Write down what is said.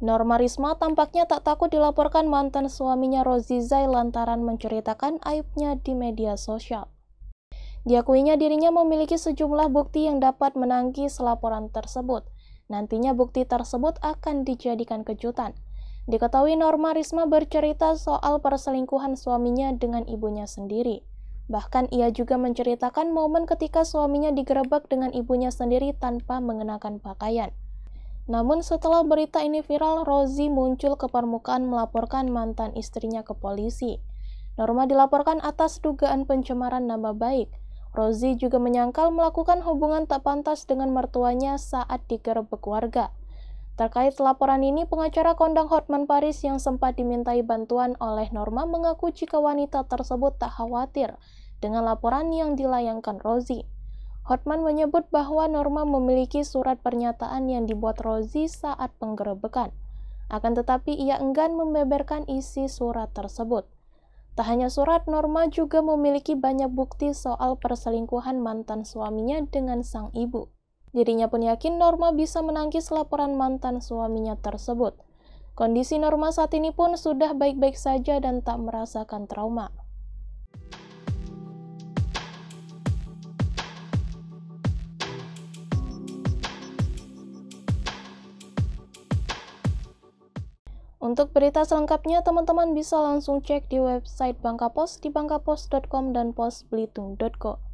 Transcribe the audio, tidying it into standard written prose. Norma Risma tampaknya tak takut dilaporkan mantan suaminya Rozy Zay lantaran menceritakan aibnya di media sosial. Diakuinya dirinya memiliki sejumlah bukti yang dapat menangkis laporan tersebut. Nantinya bukti tersebut akan dijadikan kejutan. Diketahui Norma Risma bercerita soal perselingkuhan suaminya dengan ibunya sendiri. Bahkan ia juga menceritakan momen ketika suaminya digerebek dengan ibunya sendiri tanpa mengenakan pakaian. Namun setelah berita ini viral, Rozy muncul ke permukaan melaporkan mantan istrinya ke polisi. Norma dilaporkan atas dugaan pencemaran nama baik. Rozy juga menyangkal melakukan hubungan tak pantas dengan mertuanya saat digerebek warga. Terkait laporan ini, pengacara kondang Hotman Paris yang sempat dimintai bantuan oleh Norma mengaku jika wanita tersebut tak khawatir dengan laporan yang dilayangkan Rozy. Hotman menyebut bahwa Norma memiliki surat pernyataan yang dibuat Rozy saat penggerebekan. Akan tetapi ia enggan membeberkan isi surat tersebut. Tak hanya surat, Norma juga memiliki banyak bukti soal perselingkuhan mantan suaminya dengan sang ibu. Dirinya pun yakin Norma bisa menangkis laporan mantan suaminya tersebut. Kondisi Norma saat ini pun sudah baik-baik saja dan tak merasakan trauma. Untuk berita selengkapnya, teman-teman bisa langsung cek di website Bangka Pos di bangkapos.com dan posbelitung.co.